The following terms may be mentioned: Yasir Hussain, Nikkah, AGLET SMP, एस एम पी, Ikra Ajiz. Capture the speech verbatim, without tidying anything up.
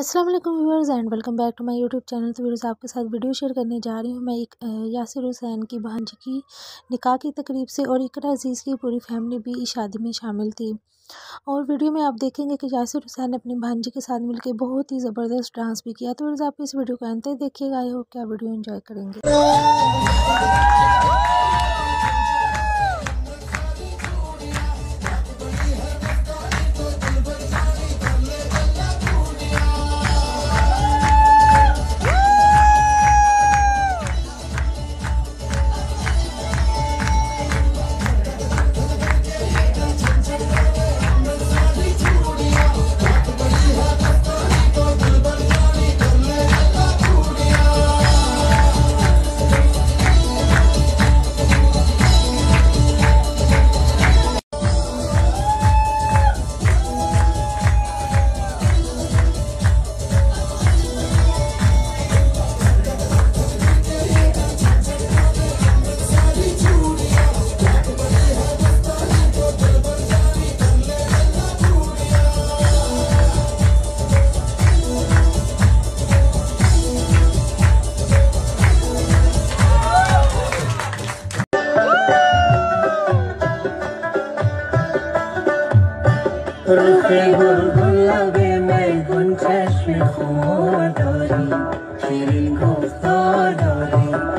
अस्सलाम वालेकुम viewers and welcome back to my YouTube channel. तो व्यूअर्स आपके साथ वीडियो शेयर करने जा रही हूँ मैं एक यासिर हुसैन की भांजी की निकाह की तकरीब से, और इकरा अजीज़ की पूरी फैमिली भी इस शादी में शामिल थी। और वीडियो में आप देखेंगे कि यासिर हुसैन ने अपनी भांजी के साथ मिलकर बहुत ही ज़बरदस्त डांस भी किया। तो व्यूअर्स आप इस वीडियो को अंत तक देखिएगा, आई होप कि आप वीडियो एंजॉय करेंगे। रुखे गुलगुल लबे मैं गुंजश में खो दरी तेरी गुफ्तार दरी।